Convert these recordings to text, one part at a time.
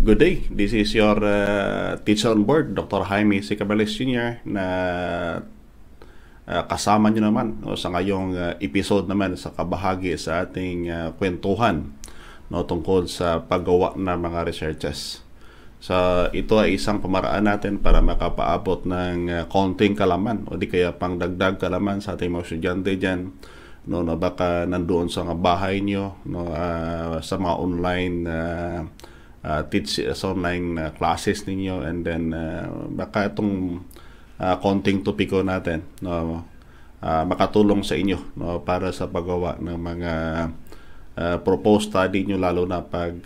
Good day. This is your teacher on board, Dr. Jaime Cabarles, Jr. na kasama nyo naman sa ngayong episode naman sa kabahagi sa ating kwentuhan tungkol sa paggawa ng mga researches. So, ito ay isang pamaraan natin para makapaabot ng konting kalaman o di kaya pang dagdag kalaman sa ating mga estudyante dyan na baka nandoon sa bahay nyo sa mga online online classes ninyo, and then baka itong konting topiko natin makatulong sa inyo para sa paggawa ng mga proposed study nyo, lalo na pag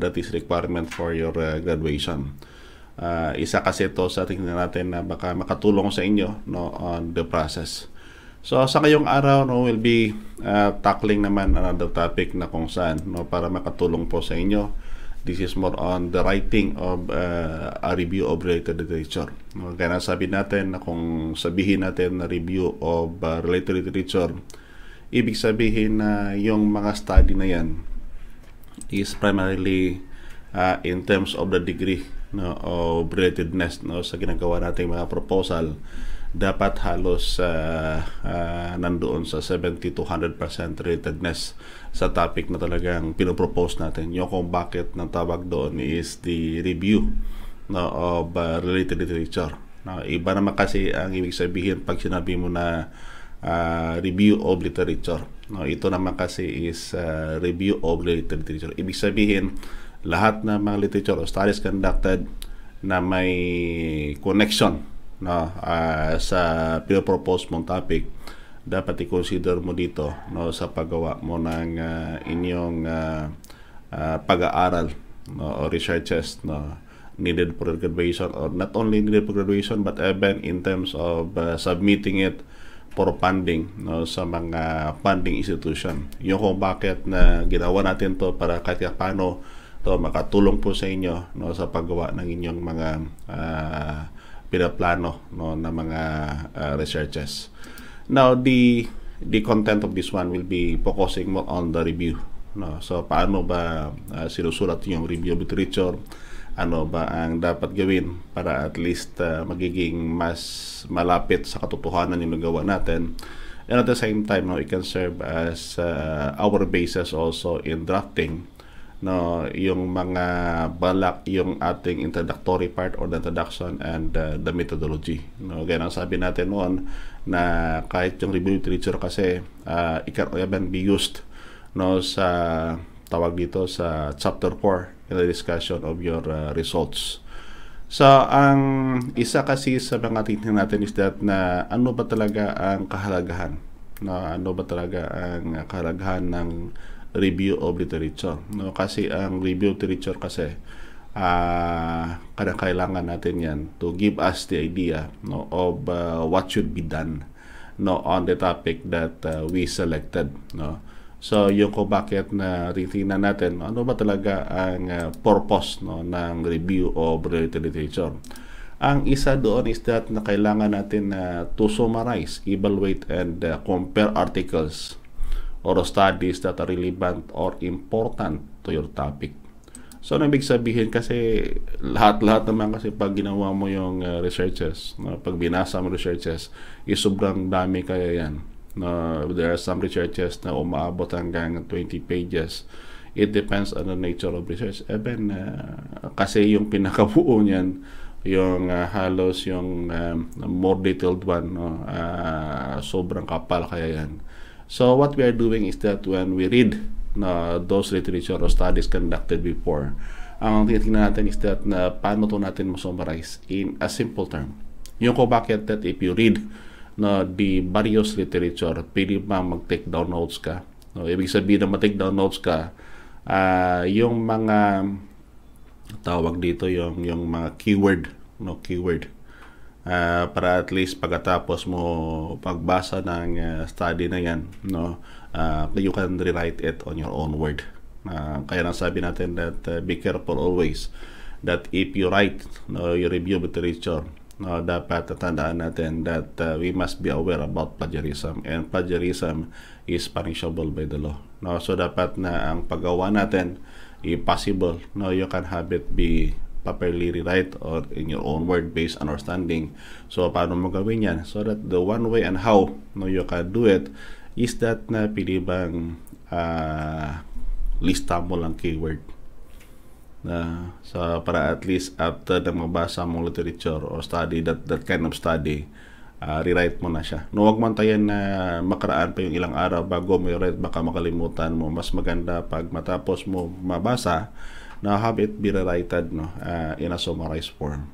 that is requirement for your graduation. Isa kasi ito sa tingin natin na baka makatulong sa inyo on the process. So sa ngayong araw we'll be tackling naman another topic na kung saan para makatulong po sa inyo. This is more on the writing of a review of related literature. Kaya nasabi natin na kung sabihin natin na review of related literature, ibig sabihin na yung mga study na yan is primarily in terms of the degree of relatedness sa ginagawa nating mga proposal. Dapat halos nandoon sa 70 to 100% relatedness sa topic na talagang pinopropose natin. Yung kung bakit nang tawag doon is the review of related literature. Iba naman kasi ang ibig sabihin pag sinabi mo na review of literature. Ito naman kasi is review of related literature. Ibig sabihin, lahat ng mga literature o studies conducted na may connection sa pinopropose mong topic, dapat i-consider mo dito sa paggawa mo ng inyong pag-aaral o researches needed for graduation, or not only needed for graduation but even in terms of submitting it for funding sa mga funding institution. Yung kung bakit na ginawa natin to para kahit paano to makatulong po sa inyo sa paggawa ng inyong mga pinaplano na mga researches. Now, the content of this one will be focusing more on the review. So, paano ba sinusulat yung review of literature? Ano ba ang dapat gawin para at least magiging mas malapit sa katotohanan yung nagawa natin? And at the same time, it can serve as our basis also in drafting yung mga balak, yung ating introductory part or the introduction and the methodology. Ganyan ang sabi natin noon na kahit yung review literature kasi it can even be used sa tawag dito sa chapter 4 in the discussion of your results. So, ang isa kasi sa mga tingnan natin is that na ano ba talaga ang kahalagahan? Ano ba talaga ang kahalagahan ng review of literature? Kasi ang review literature kasi kailangan natin yan to give us the idea of what should be done on the topic that we selected. So yung kung bakit na titingnan natin ano ba talaga ang purpose ng review of related literature. Ang isa doon is that na kailangan natin to summarize, evaluate, and compare articles or studies that are relevant or important to your topic. So, ibig sabihin kasi lahat-lahat naman kasi pag ginawa mo yung researches, pag binasa mo researches, is sobrang dami kaya yan. There are some researches na umaabot hanggang 20 pages. It depends on the nature of research. Even kasi yung pinakabuo niyan, yung halos yung more detailed one, sobrang kapal kaya yan. So what we are doing is that when we read those literature or studies conducted before, ang tinitingnan natin is that na paano to natin masummarize in a simple term. Yung ko bakit that if you read the various literature, pwede ba mag-take down notes ka? Ibig sabihin na mag-take down notes ka, yung mga tawag dito, yung mga keyword, keyword. Para at least pagkatapos mo pagbasa ng study na yan, you can rewrite it on your own word. Kaya nang sabi natin that be careful always that if you write your review of literature, dapat tatandaan natin that we must be aware about plagiarism, and plagiarism is punishable by the law. So dapat na ang paggawa natin possible. No, you can have it be properly rewrite or in your own word-based understanding. So, paano mo gawin yan? So that the one way and how no, you can do it is that na pili bang lista mo lang keyword. So, para at least after na mabasa mong literature or study, that kind of study, rewrite mo na siya. No, wag man tayo na makaraan pa yung ilang araw bago mo i-write, baka makalimutan mo. Mas maganda pag matapos mo mabasa, na have it be rewritten no, in a summarized form.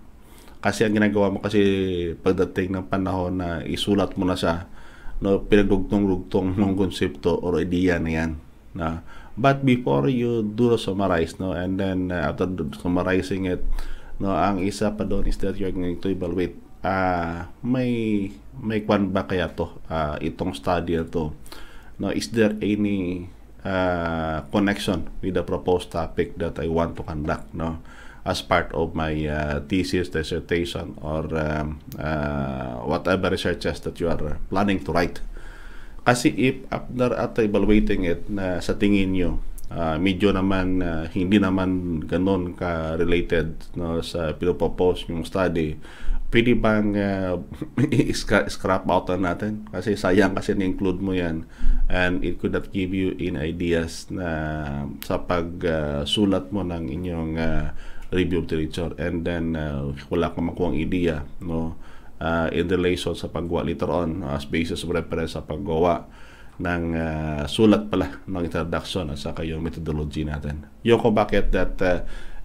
Kasi ang ginagawa mo kasi pagdating ng panahon na isulat mo na siya, no, pinagdugtong-dugtong ng konsepto or idea na yan. No. But before you do summarize, no, and then after summarizing it, no, ang isa pa doon is that you're going to evaluate, may kwan ba kaya to, itong study na to, no, is there any connection with the proposed topic that I want to conduct, no, as part of my thesis, dissertation, or whatever researches that you are planning to write. Kasi if after at evaluating it na sa tingin nyo medyo naman hindi naman ganun ka related no, sa pinopropose yung study, pwede bang scrap out natin? Kasi sayang kasi na-include mo yan. And it could not give you in ideas na sa pagsulat mo ng inyong review of literature. And then, wala kang makuha ang idea no, in relation sa paggawa later on as basis of reference sa paggawa ng sulat pala ng introduction at saka yung methodology natin. Yung ko bakit that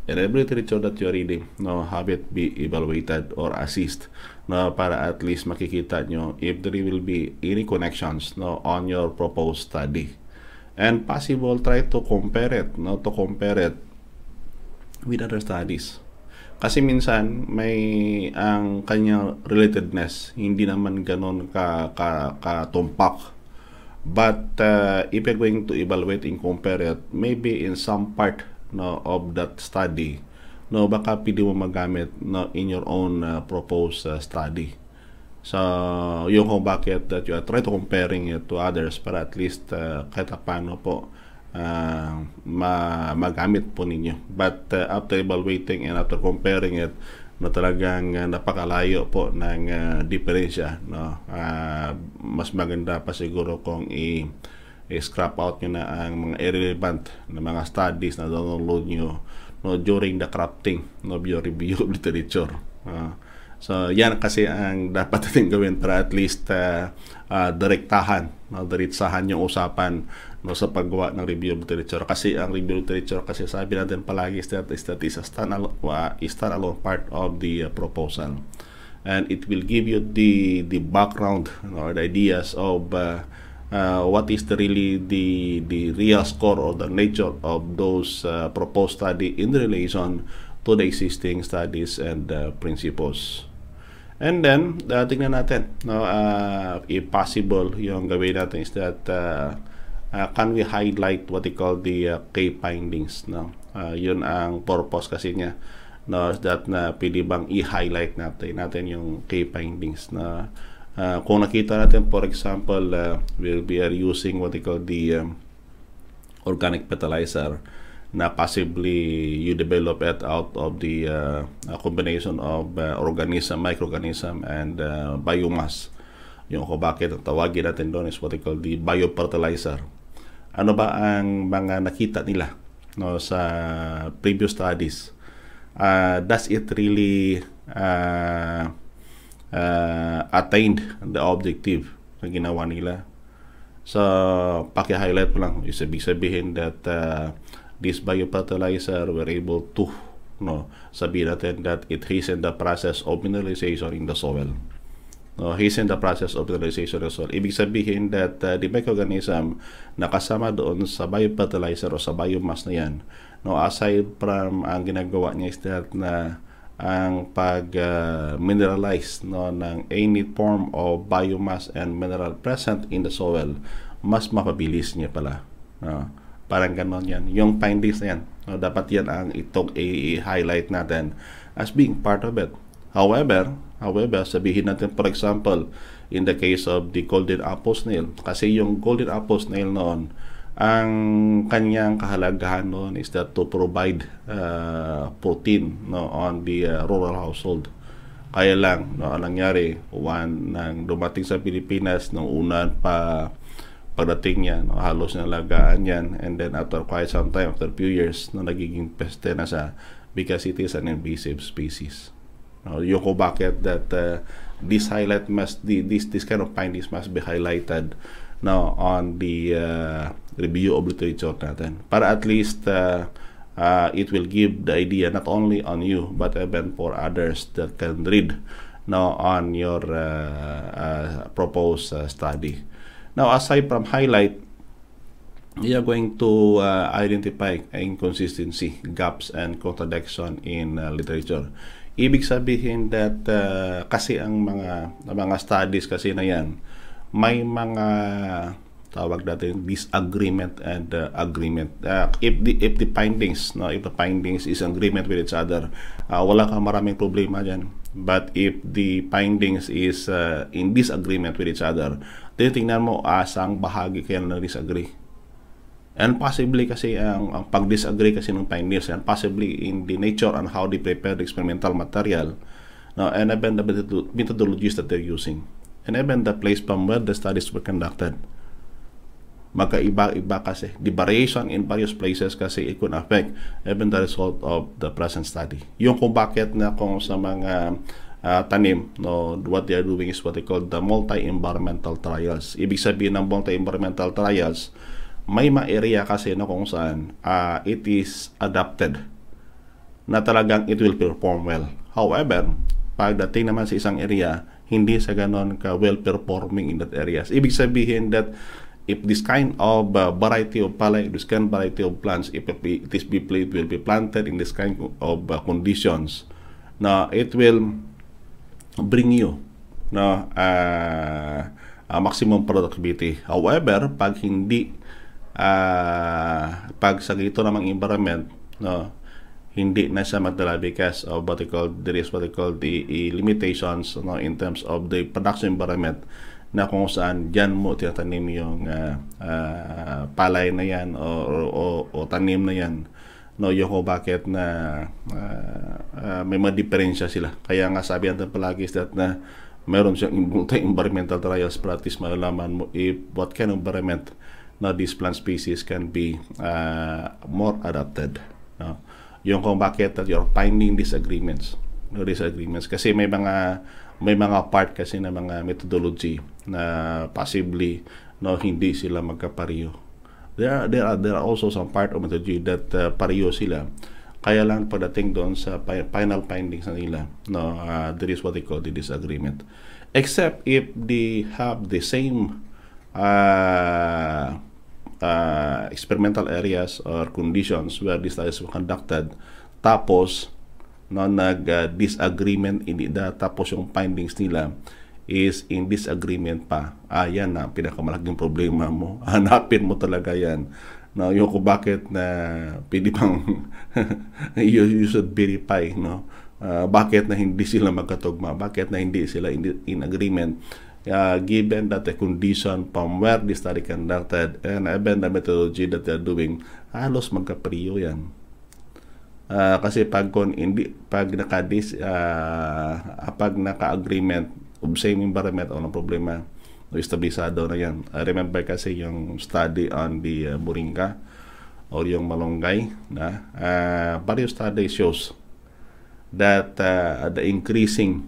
in every literature that you're reading, no, have it be evaluated or assist, no, para at least makikita nyo if there will be any connections, no, on your proposed study. And possible, try to compare it, no, to compare it with other studies. Kasi minsan, may ang kanyang relatedness, hindi naman ganon katumpak. But if you're going to evaluate and compare it, maybe in some part, no, of that study, no, baka pwede mo magamit, no, in your own proposed study. So yung kung bakit that you are trying to comparing it to others para at least kahit paano po magamit po ninyo. But after evaluating and after comparing it, no, talagang napakalayo po ng diferensya, no. Mas maganda pa siguro kung i-scrap out nyo na ang mga irrelevant na mga studies na download nyo, no, during the crafting, no, of your review of literature. So yan kasi ang dapat natin gawin para at least direktahan, no, diretsahan yung usapan, no, sa paggawa ng review of literature. Kasi ang review of literature kasi sabi natin palagi is that is a standalone part of the proposal. And it will give you the background, no, or the ideas of what is really the real score or the nature of those proposed study in relation to the existing studies and principles. And then, tingnan natin, no, if possible, yung gawin natin is that can we highlight what they call the key findings, no? Yun ang purpose kasi niya, no, is that na pwede bang i-highlight natin yung key findings na kung nakita natin, for example, we are using what they call the organic fertilizer na possibly you develop it out of the combination of organism, microorganism, and biomass. Yung kung bakit ang tawagin natin doon is what they call the biofertilizer. Ano ba ang mga nakita nila, no, sa previous studies? Does it really attained the objective na ginawa nila? So, paki-highlight po lang. Ibig sabihin that this biofertilizer were able to, no, sabihin natin that it hastened the process of mineralization in the soil. No, hastened the process of mineralization in the soil. Ibig sabihin that the microorganism na kasama doon sa biofertilizer o sa biomass na yan, no, aside from ang ginagawa niya is that na ang pag-mineralize, no, ng any form of biomass and mineral present in the soil, mas mapabilis niya pala, no? Parang ganon yan yung findings na yan, no? Dapat yan ang itong i-highlight natin as being part of it. However, sabihin natin for example in the case of the golden apple snail, kasi yung golden apple snail noon Ang kanyang kahalagahan noon is that to provide protein on the rural household. Kaya lang, ang nangyari, nang dumating sa Pilipinas, nung una pa pagdating niya, halos nalagaan yan. And then after quite some time, after a few years, nagiging peste na sa because it is an invasive species. Yung ko bakit that this kind of findings must be highlighted now on the review of literature natin, para at least it will give the idea not only on you but even for others that can read now on your proposed study. Now, aside from highlight, you are going to identify inconsistency, gaps, and contradiction in literature. Ibig sabihin that kasi ang mga studies kasi na yan, may mga tawag natin disagreement and agreement. If the findings, if the findings is agreement with each other, wala kang maraming problema dyan. But if the findings is in disagreement with each other, titingnan mo asang bahagi kaya na disagree. And possibly kasi ang pag-disagree kasi ng findings, and possibly in the nature and how they prepare the experimental material, and even the methodologies that they're using, and even the place from where the studies were conducted. Magkaiba-iba kasi. The variation in various places kasi it could affect even the result of the present study. Yung kung bakit na kung sa mga tanim, what they are doing is what they call the multi-environmental trials. Ibig sabihin ng multi-environmental trials, may mga area kasi kung saan it is adapted na talagang it will perform well. However, pagdating naman sa isang area, hindi sa ganon ka well-performing in that areas. Ibig sabihin that if this kind of variety of plants, if it will be planted in this kind of conditions, now it will bring you maximum productivity. However, pag hindi pag sa gito namang environment, hindi na siya magdala because of what they call, there is what they call the limitations in terms of the production environment na kung saan dyan mo tinatanim yung palay na yan o tanim na yan. Yung ko bakit na may mga diferensya sila. Kaya nga sabi natin palagi is that na meron siyang multi-environmental trials practice, malalaman mo if what kind of environment na this plant species can be more adapted. Yung kung bakit that you're finding disagreements. Kasi may mga part kasi na mga methodology na possibly hindi sila magkapareho. There are also some part of methodology that pareho sila. Kaya lang pagdating doon sa final findings na nila, there is what they call the disagreement. Except if they have the same experimental areas or conditions where these studies were conducted, tapos nag-disagreement in the data, tapos yung findings nila is in disagreement pa, yan na pinakamalaking problema mo. Hanapin mo talaga yan, yung kung bakit na pwede pang you should verify bakit na hindi sila magkatugma, bakit na hindi sila in agreement, given that the condition from where the study conducted and even the methodology that they are doing, halos magkapriyo yan. Kasi pag naka-agreement of same environment, walang problema, establisado na yan. Remember kasi yung study on the moringa or yung malunggay, various study shows that the increasing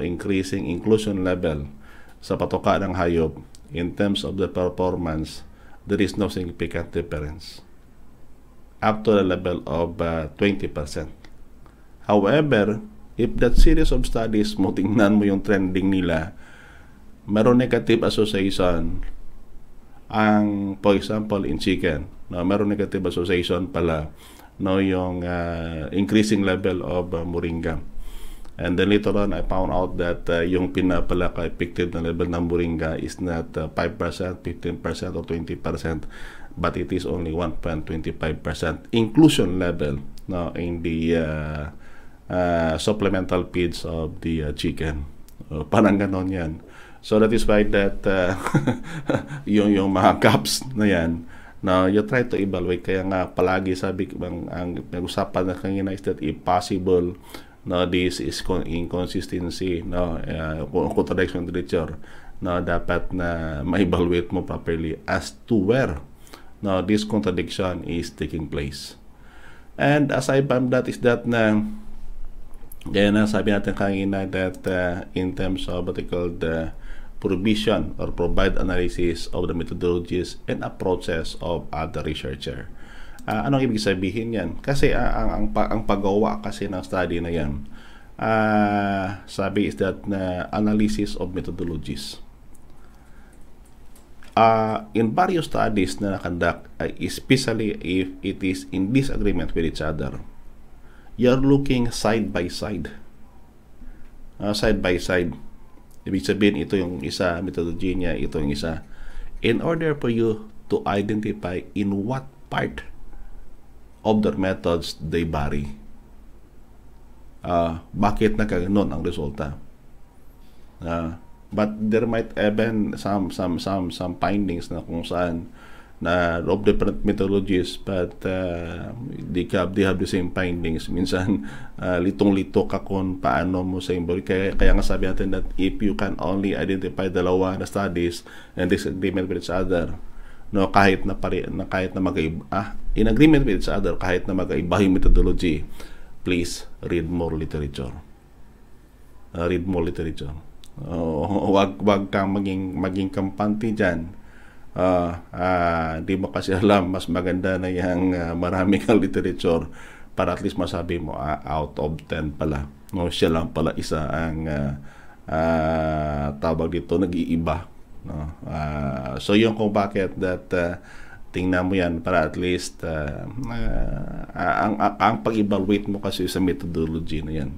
inclusion level sa patoka ng hayop in terms of the performance, there is no significant difference up to the level of 20%. However, if that series of studies mo, tingnan mo yung trending nila, meron negative association. For example, in chicken, meron negative association pala yung increasing level of moringa. And then later on, I found out that yung pinapalaka-effective na level ng moringa is not 5%, 15%, or 20%. But it is only 1.25% inclusion level in the supplemental feeds of the chicken. Parang ganon yan. So that is why that yung mga gaps na yan Now, you try to evaluate. Kaya nga, palagi sabi, ang nag-usapan na kanina is that if possible, no, this is inconsistency, no, contradiction in literature, no, dapat na ma-evaluate mo properly as to where, no, this contradiction is taking place. And aside from that is that na, gaya na sabi natin kanina that in terms of what they call the provision or provide analysis of the methodologies and approaches of other researcher. Anong ibig sabihin yan? Kasi ang paggawa kasi ng study na yan, sabi is that na analysis of methodologies. In various studies na nakandak, especially if it is in disagreement with each other, you're looking side by side. Side by side. Ibig sabihin, ito yung isa, methodology niya, ito yung isa. In order for you to identify in what part of their methods they vary. Bakit nakaganon ang resulta? But there might even some findings na kung saan na of different methodologies, but they have the same findings. Minsan litong-lito ka kung paano mo sa symbolic. Kaya nga sabi natin that if you can only identify dalawa na studies and disagreement with each other, no, kahit na magkaiba, in agreement with each other, kahit na magkaiba yung methodology, please read more literature. Read more literature. Wag kang maging kampante dyan. Di mo kasi alam, mas maganda na yung marami kang literature para at least masabi mo out of 10 pala, no, siya lang pala isa ang tawag dito nag-iiba, no? So yung kung bakit that tingnan mo yan para at least ang pag-evaluate mo kasi sa methodology na yan,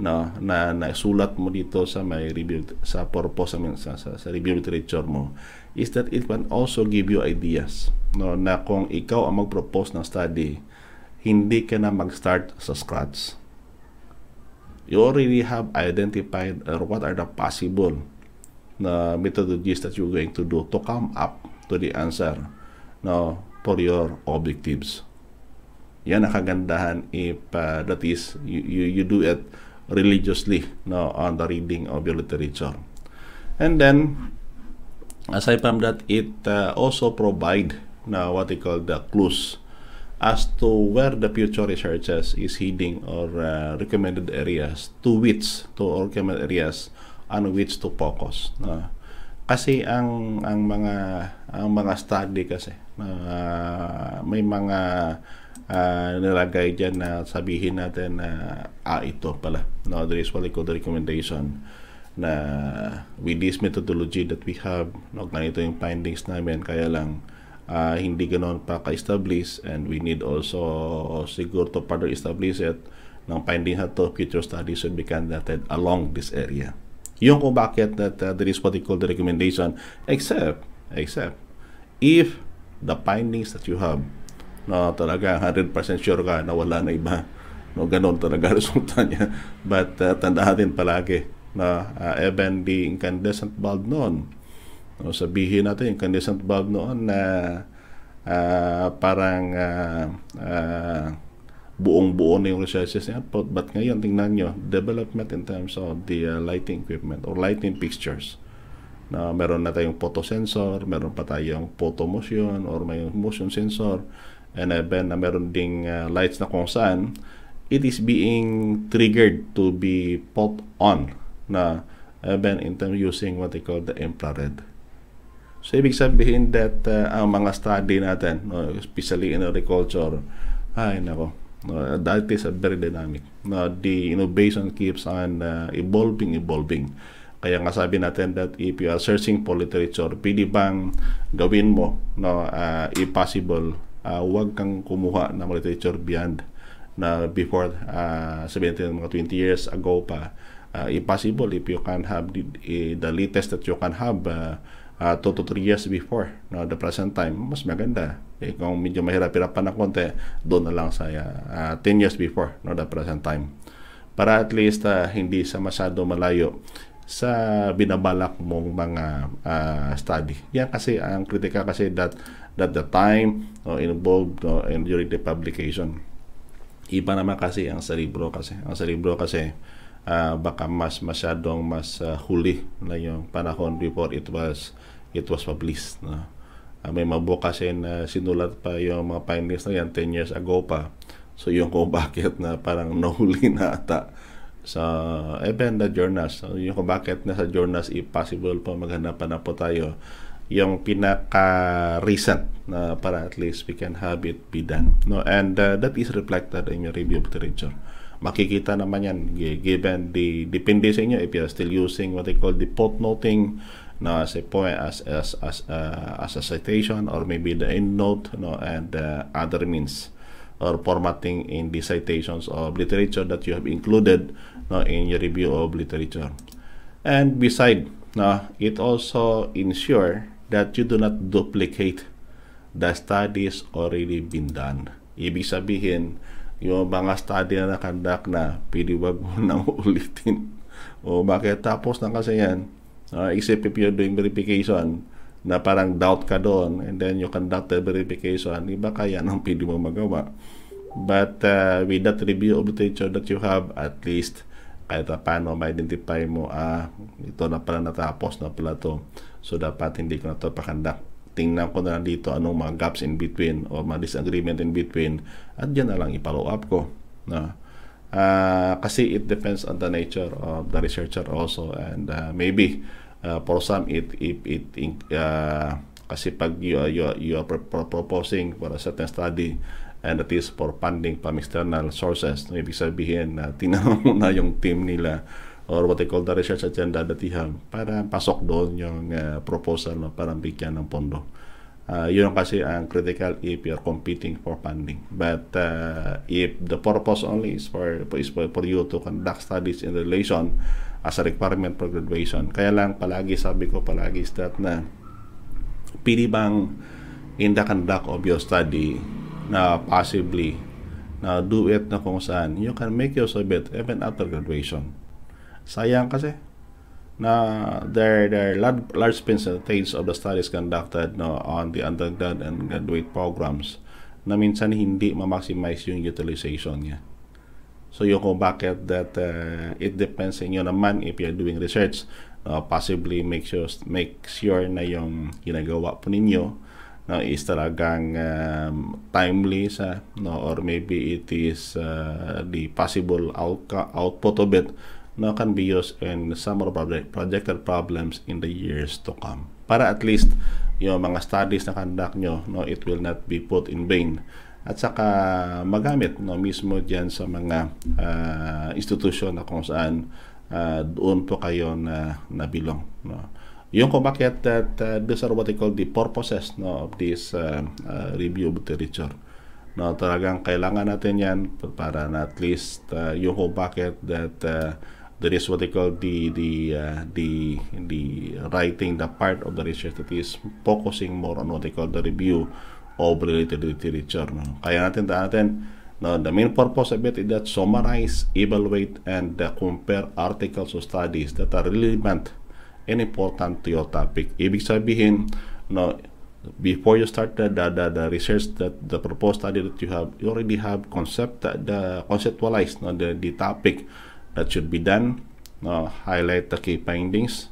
no, na naisulat mo dito sa may review, sa purpose sa review literature mo is that it can also give you ideas, no, na kung ikaw ang mag-propose ng study, hindi ka na mag-start sa scratch. You already have identified what are the possible na methodologies that you're going to do to come up to the answer, no, for your objectives. Yan ang kagandahan if that is you do it religiously, no, on the reading of your literature. And then aside from that, it also provide now what they call the clues as to where the future researchers is heading, or recommended areas on which to focus. Kasi ang mga study kasi may mga nilagay dyan na sabihin natin na ito pala, no, there is what I call the recommendation na with this methodology that we have, no, ganito yung findings namin, kaya lang hindi ganoon pa ka-establish, and we need also siguro to further establish it ng findings na to. Future studies should be conducted along this area. Yung kung bakit that there is what I call the recommendation, except if the findings that you have, no, talaga 100% sure ka na wala na iba, no, ganun talaga resulta niya. But tandaan din palagi na even the incandescent bulb noon, no, sabihin natin incandescent bulb noon na parang buong-buo na yung resources niya, but ngayon tingnan nyo development in terms of the lighting equipment or lighting fixtures. Na meron na tayong photo sensor, meron pa tayong photo motion or may motion sensor, and even na meron ding lights na kung saan it is being triggered to be put on, na even in terms using what they call the infrared. So ibig sabihin that ang mga study natin, no, especially in agriculture, ay nako, that is a very dynamic. The innovation keeps on evolving. Kaya nga sabi natin that if you are searching for literature, pwede bang gawin mo, no, if possible, huwag kang kumuha ng literature beyond na before 20 years ago pa. If possible, if you can have the latest that you can have 2 to 3 years before, no, the present time, mas maganda. Kung medyo mahirap-hirapan na konti, doon na lang sa 10 years before, no, the present time, para at least hindi sa masyado malayo sa binabalak mong mga study. Yan kasi ang kritika kasi that the time involved and during the publication. Iba naman kasi ang cerebro kasi. Ang cerebro kasi baka masyadong huli na yung panahon before it was published. No? May mabuo kasi na sinulat pa yung mga findings na yan 10 years ago pa. So yung kung bakit na parang nahuli na ata sa even the journals, yung kung bakit na sa journals impossible po maghanapan na po tayo yung pinaka recent na para at least we can have it be done, no? And that is reflected in your review of literature. Makikita naman yan given the dependency nyo if you're still using what they call the footnoting na as a citation or maybe the endnote, no, and other means or formatting in the citations of literature that you have included, no, in your review of literature. And beside, no, it also ensure that you do not duplicate the studies already been done. Ibig sabihin, yung mga study na nakandak na, pwede wag mo nang ulitin. O bakit tapos na kasi yan? Except if you're doing verification, na parang doubt ka doon and then you conduct the verification, iba kaya nang pwede mo magawa. But with that review of literature that you have, at least kahit paano ma-identify mo, ito na pala, natapos na pala to, so dapat hindi ko na to pakandak. Tingnan ko na dito anong mga gaps in between or mga disagreement in between at dyan na lang i-follow up ko, no? Kasi it depends on the nature of the researcher also, and maybe for some, kasi pag you are proposing for a certain study and that is for funding from external sources, ibig sabihin na tinanong mo na yung team nila or what they call the research agenda that you have para pasok doon yung proposal, no, para bigyan ng pondo. Yun kasi ang critical if you're competing for funding. But if the purpose only is for you to conduct studies in relation as a requirement for graduation. Kaya lang palagi, sabi ko palagi is that na pili bang in the conduct of your study na possibly na do it na kung saan you can make yourself better even after graduation. Sayang kasi na there are large percentage of the studies conducted, no, on the undergrad and graduate programs na minsan hindi ma-maximize yung utilization niya. So yung kung bakit that it depends inyo naman if you're doing research, possibly make sure na yung ginagawa po ninyo, no, is talagang timely sa, no, or maybe it is the possible output of it, no, can be used in some of projected problems in the years to come para at least yung mga studies na conduct nyo, no, it will not be put in vain. At saka magamit, no, mismo dyan sa mga institusyon na kung saan doon po kayo na bilong, no. Yung kung bakit that these are what they call the purposes, no, of this review of literature, no, talagang kailangan natin yan para na at least yung kung bakit that there is what they call the writing the part of the research that is focusing more on what they call the review of related literature, no? Kaya natin, no, the main purpose of it is that summarize, evaluate, and compare articles or studies that are relevant and important to your topic. Ibig sabihin, no, before you start the research, that the proposed study that you have, you already have conceptualized, no, the topic that should be done, no, highlight the key findings,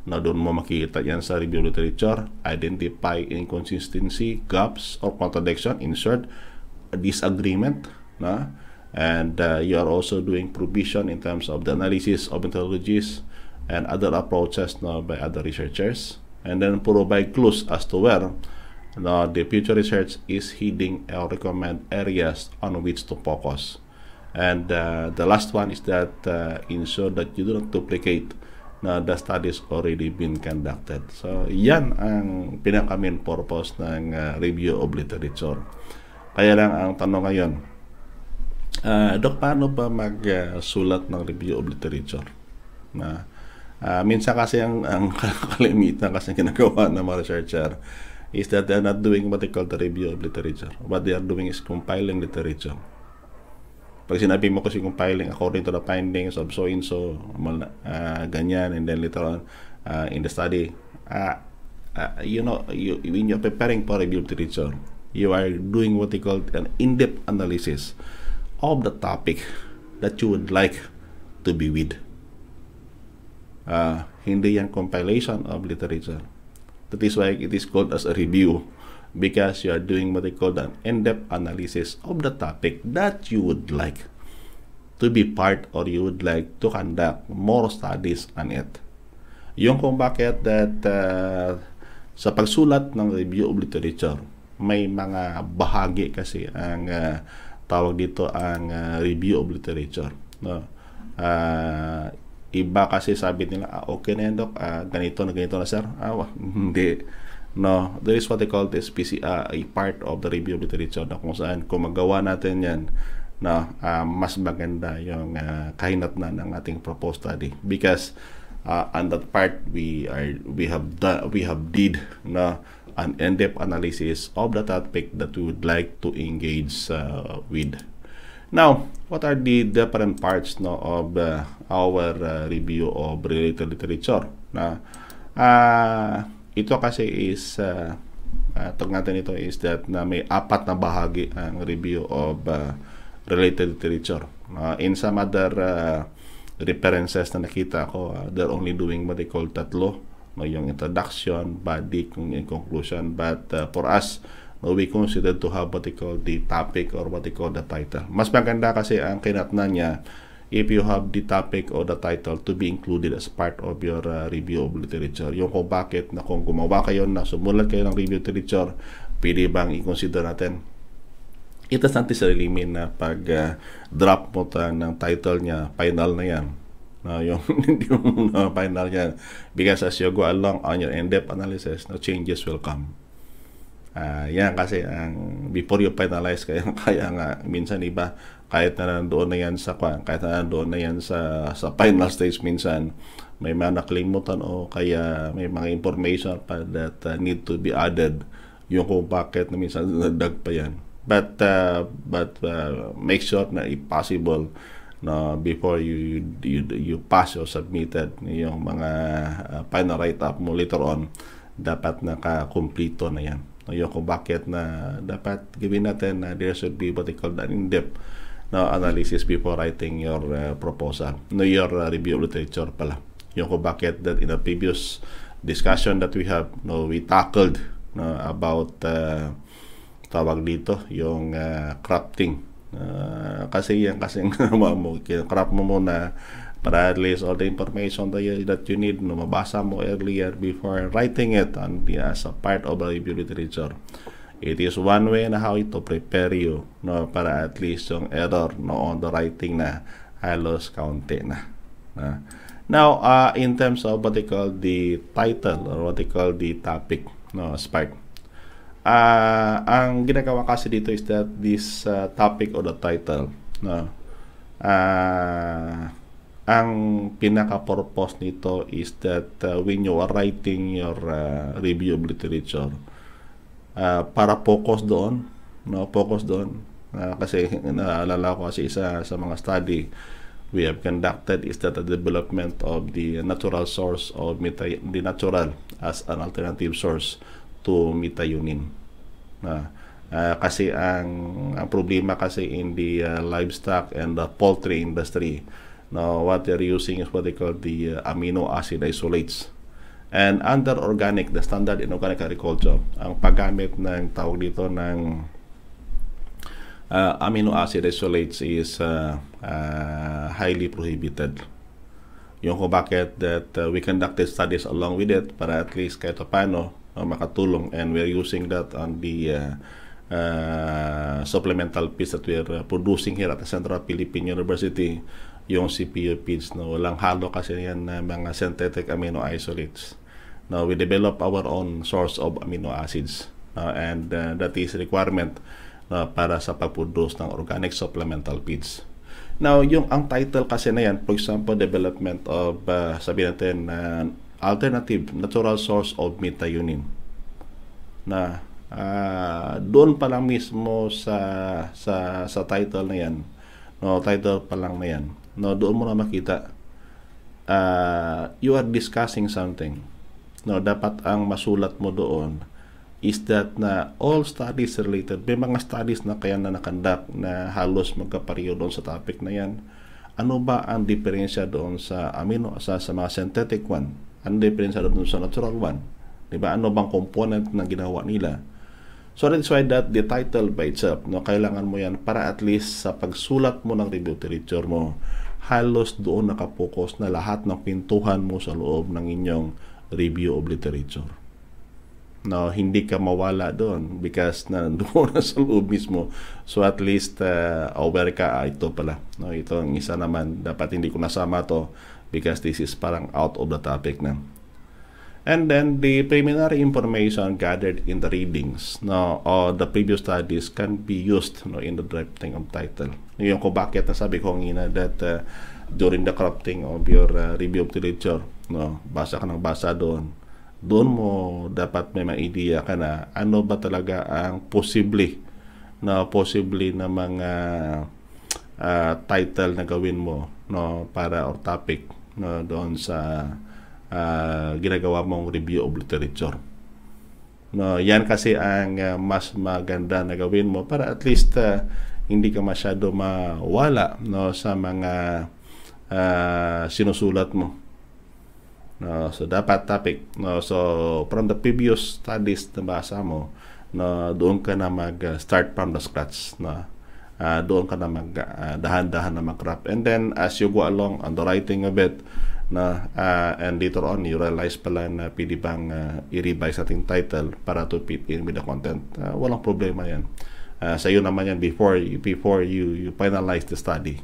na doon mo makikita yan sa review literature, identify inconsistency, gaps or contradiction, insert disagreement, na, and you are also doing provision in terms of the analysis of methodologies and other approaches, na, by other researchers, and then provide clues as to where, na, the future research is heading or recommend areas on which to focus. And the last one is that ensure that you do not duplicate na the studies already been conducted. So, yan ang pinaka-main purpose ng review of literature. Kaya lang ang tanong ngayon, Dok, paano ba magsulat ng review of literature? Minsan kasi ang kalimitan kasi ginagawa ng mga researcher is that they're not doing what they call the review of literature. What they are doing is compiling literature. pag sinabi mo kasi kung filing according to the findings of so and so, ganyan, and then later on in the study, you know, when you're preparing for review literature, you are doing what you call an in-depth analysis of the topic that you would like to be with. Hindi yan compilation of literature. That is why it is called as a review, because you are doing what they call an in-depth analysis of the topic that you would like to be part, or you would like to conduct more studies on it. Yung kung bakit that sa pagsulat ng review of literature, may mga bahagi kasi ang tawag dito ang review of literature, no? Iba kasi sabi nila, okay na yan, Doc, ganito na, sir. Hindi, no, there is what they call this PCA, a part of the review of literature, na kung saan kung magawa natin yan, no, mas maganda yung kahinat na ng ating proposed study, because on that part we have did, no, an in-depth analysis of the topic that we would like to engage with. Now, what are the different parts, no, of our review of related literature? Na ito kasi is tawag natin ito is that na may apat na bahagi ang review of related literature. In some other references na nakita ko, they're only doing what they call tatlo, no, yung introduction, body, and conclusion. But for us, no, we consider to have what they call the topic or what they call the title. Mas maganda kasi ang kinatnan niya if you have the topic or the title to be included as part of your review of literature. Yung kung bakit, na kung gumawa kayo, na sumulat kayo ng review of literature, pwede bang i-consider natin? It does not necessarily mean na pag drop mo ng title niya, final na yan. Yung hindi mo na final yan. Because as you go along on your in-depth analysis, no, changes will come. Yan kasi ang before you finalize, kaya nga minsan iba, kahit na nandoon na yan sa final stage, minsan may mga nakalimutan o kaya may mga information pa that need to be added, yung kung bakit na minsan nagdag pa yan. But make sure na if possible, no, before you pass or submitted yung mga final write-up mo later on, dapat nakakumpleto na yan. Yung kung bakit na dapat gawin natin na there should be what they call an in-depth, no, analysis before writing your proposal, no, your review of literature pala. Yung kung bakit that in a previous discussion that we have, no, we tackled, no, about tawag dito yung crafting, kasi yan kasi craft mo muna para at least all the information that you need, no, mabasa mo earlier before writing it and as a part of the review literature. It is one way na how to prepare you, no, para at least yung error, no, on the writing na halos kaunti na. Now, in terms of what they call the title or what they call the topic, no, Spark, ang ginagawa kasi dito is that this topic or the title, no, ang pinaka-purpose nito is that when you are writing your review of literature, para focus doon, no, focus doon. Kasi naalala ko kasi isa sa mga study we have conducted is that the development of the natural source of the natural as an alternative source to methionine. Kasi ang problema kasi in the livestock and the poultry industry, now, what they're using is what they call the amino acid isolates. And under organic, the standard in organic agriculture, ang paggamit ng tawag dito ng amino acid isolates is highly prohibited. Yung kung bakit that we conducted studies along with it para at least kahit paano makatulong, and we're using that on the supplemental piece that we're producing here at the Central Philippine University. Yung CPU feeds, no, walang halo kasi yan na mga synthetic amino isolates. Now, we develop our own source of amino acids, and that is requirement para sa pag-produce ng organic supplemental feeds. Now, yung ang title kasi na yan, for example, development of, sabihin natin, alternative natural source of methionine. Na, doon pala mismo sa title na yan, no, title pa lang na yan, no, doon mo na makita you are discussing something. No, dapat ang masulat mo doon is that na all studies related, may mga studies na kaya na nakandak na halos magkapareho doon sa topic na yan. Ano ba ang diferensya doon sa amino, sa mga synthetic one? Ano diferensya doon sa natural one? Diba? Ano bang component na ginawa nila? So that's why that the title by itself, no, kailangan mo yan para at least sa pagsulat mo ng review literature mo, halos doon nakapokus na lahat ng pintuhan mo sa loob ng inyong review of literature. No, hindi ka mawala doon because nandoon na sa loob mismo. So at least aware ka, ito pala, no, ito ang isa naman, dapat hindi ko nasama to because this is parang out of the topic na. And then the preliminary information gathered in the readings, no, or the previous studies can be used, no, in the drafting of title. Yung ko bakit nasabi ko ngina that during the crafting of your review of literature, no, basa ka ng basa doon. Doon mo dapat may ma-idea ka na ano ba talaga ang possibly na mga title na gawin mo, no, para or topic, no, doon sa ginagawa mong review of literature. No, yan kasi ang mas maganda na gawin mo para at least hindi ka masyado mawala, no, sa mga sinusulat mo. No, so dapat topic, no, so from the previous studies na basa mo, no, doon ka na mag-start from the scratch, no, doon ka na mag-dahan-dahan na mag-craft, and then as you go along on the writing of it, no, and later on you realize pala na pwede bang i-revise ating title para to fit in with the content, walang problema yan, sa iyo naman yan before you finalize the study.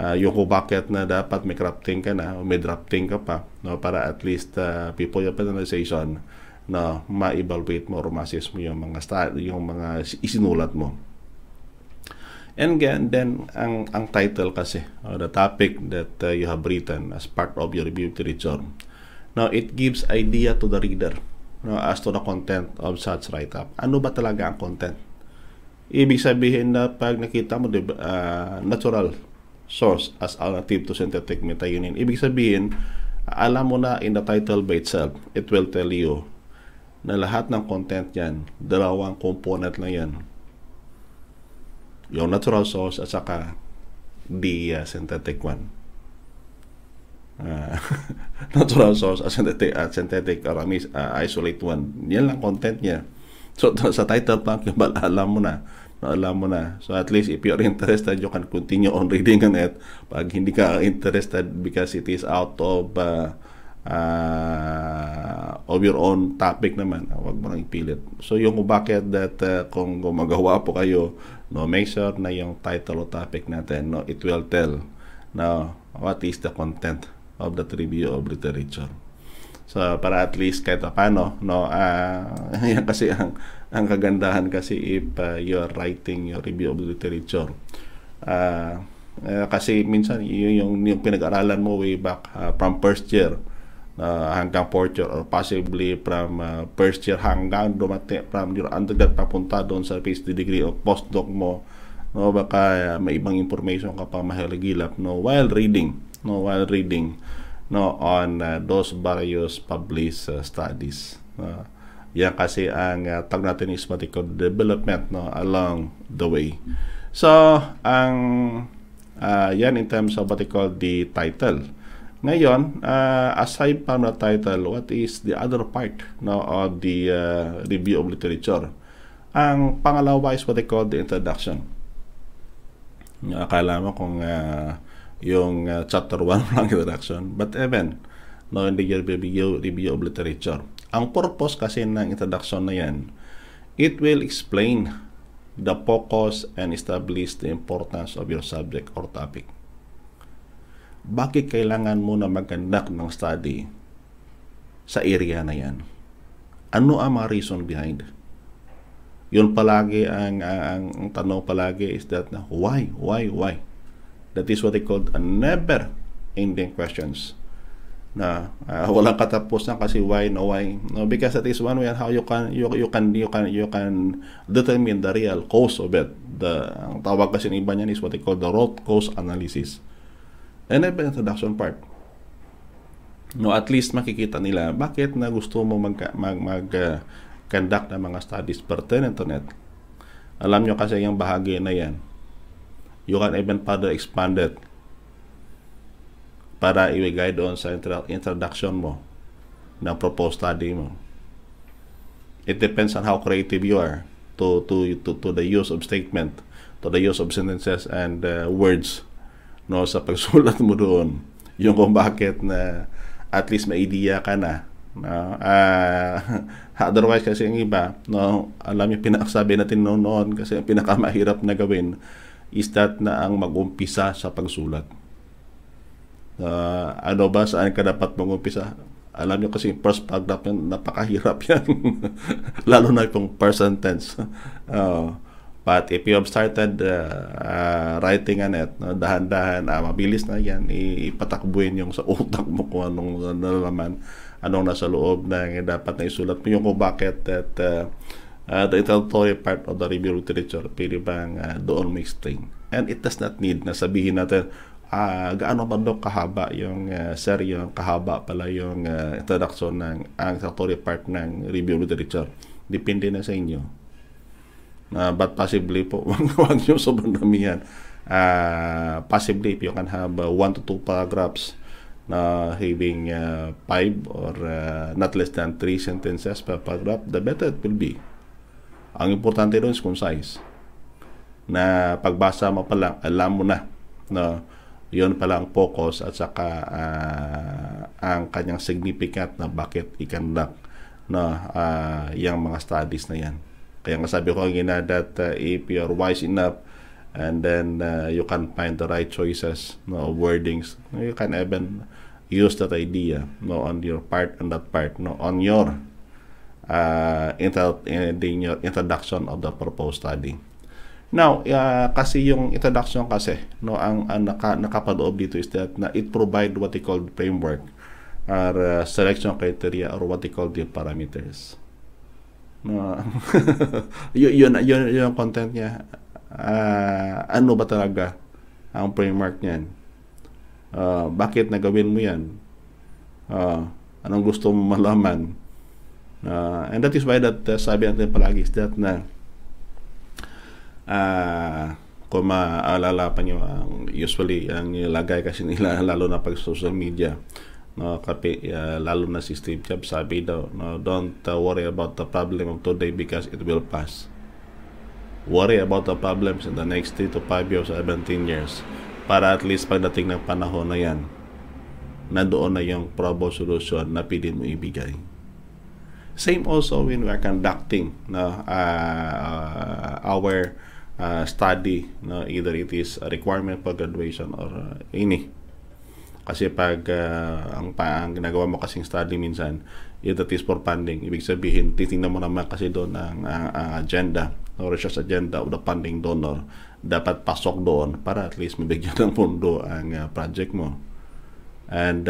Yung kung bakit na dapat may crafting ka na o may drafting ka pa, no, para at least before your finalization, no, ma-evaluate mo or ma-assess mo yung mga isinulat mo. And again, then ang title kasi, the topic that you have written as part of your review literature, now it gives idea to the reader, no, as to the content of such write-up. Ano ba talaga ang content? Ibig sabihin na pag nakita mo natural source as alternative to synthetic methionine, ibig sabihin, alam mo na in the title by itself, it will tell you na lahat ng content yan, dalawang component lang yan. Yung natural source at saka the synthetic one. Natural source at synthetic or isolate one. Yan lang content niya. So sa title pa, alam mo na. No, alam mo na. So at least if you're interested, you can continue on reading on it. Pag hindi ka interested because it is out of your own topic naman, wag mo nang ipilit. So yung bakit that kung gumagawa po kayo, no, make sure na yung title o topic natin, no, it will tell na what is the content of the review of literature. So para at least kahit paano, no, yan kasi ang kagandahan kasi if you are writing your review of literature, kasi minsan yung pinag-aralan mo way back from first year hanggang fourth year, or possibly from first year hanggang dumating from your undergrad papunta doon sa PhD degree o postdoc mo, no, baka may ibang information ka pa mahiligilap, no, while reading, no, on those various published studies. Yan kasi ang tag natin is medical development, no, along the way. So ang yan in terms of what they call the title. Ngayon, aside from the title, what is the other part, no, of the review of literature? Ang pangalawa is what they call the introduction. Akala mo kung yung chapter 1 lang introduction, but even, no, in the review of literature, ang purpose kasi ng introduction na yan, it will explain the focus and establish the importance of your subject or topic. Bakit kailangan mo na mag-conduct ng study sa area na yan? Ano ang mga reason behind? Yun palagi ang tanong palagi is that why? That is what they call a never-ending questions. na walang katapusan kasi why no why no, because that is one way how you can determine the real cause of it. Ang tawag kasi ng iba niyan is what they call the root cause analysis. And then the introduction part, no, at least makikita nila bakit na gusto mo mag-conduct ng mga studies pertinent to net. Alam nyo kasi yung bahagi na yan, you can even further expand it para i-guide doon sa introduction mo ng proposed study mo. It depends on how creative you are to the use of statement, to the use of sentences and words, no, sa pagsulat mo doon. Yung kung bakit na at least may idea ka na. Otherwise kasi ang iba, no, alam yung pinakasabi natin noon kasi ang pinakamahirap na gawin is that na ang mag-umpisa sa pagsulat. Ano ba, saan ka dapat mag-umpisa? Alam nyo kasi first paragraph yan, napakahirap yan. Lalo na yung first sentence. But if you have started writing on it, no, dahan-dahan, mabilis na yan, ipatakbuin yung sa utak mo kung anong nalaman, anong nasa loob na dapat na isulat mo. Yung kung bakit that the introductory part of the review literature, pwede bang doon may explain. And it does not need na sabihin natin, gaano ba daw kahaba yung kahaba pala yung introduction ng introductory part ng review literature. Depende na sa inyo. But possibly po, huwag nyo sobrang damihan. Possibly if you can have 1 to 2 paragraphs na having 5 or not less than 3 sentences per paragraph, the better it will be. Ang importante doon is concise. Na pagbasa mo palang, alam mo na na yun pala ang focus at saka ang kanyang significant na bakit i-conduct na yung mga studies na yan. Kaya nga sabi ko kanina that if you are wise enough and then you can find the right choices, no, wordings, you can even use that idea, no, on your part and that part, no, on your in your introduction of the proposed study. Now, kasi yung introduction kasi, no, ang nakapaloob dito is that na it provide what they call framework or selection criteria or what they call the parameters. No, yun yung content niya. Ano ba talaga ang framework niyan? Bakit nagawin mo yan? Anong gusto mo malaman? And that is why that sabi natin palagi is that na kung maalala pa nyo, usually ang nilagay kasi nila lalo na pag social media, no, lalo na si Steve Jobs sabi daw, no, don't worry about the problem of today because it will pass. Worry about the problems in the next 3 to 5 years, 17 years para at least pagdating ng panahon na yan, nandoon na yung probable solution na pwede mo ibigay. Same also when we are conducting, no, our study, no, either it is a requirement for graduation or ini. Kasi pag ang ginagawa mo kasing study minsan, it is for funding. Ibig sabihin, titingnan mo naman kasi doon ang agenda, no, research agenda of the funding donor. Dapat pasok doon para at least mabigyan ng pondo ang project mo. And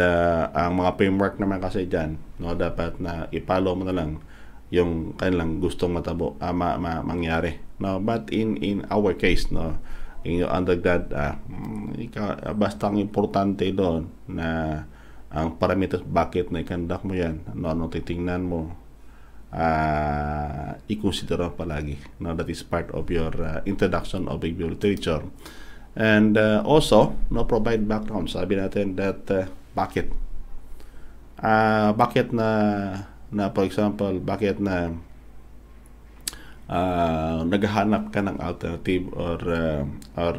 ang mga framework naman kasi dyan, no, dapat na ipalo mo na lang yung kanilang gustong mangyari, no, but in our case, no, in your undergrad, basta ang importante doon na ang parameters bakit na i-conduct mo yan, no, ano titingnan mo, i-consider palagi, no, that is part of your introduction of review literature. And also, no, provide background. Sabi natin that bakit, bakit na for example, bakit na naghahanap ka ng alternative or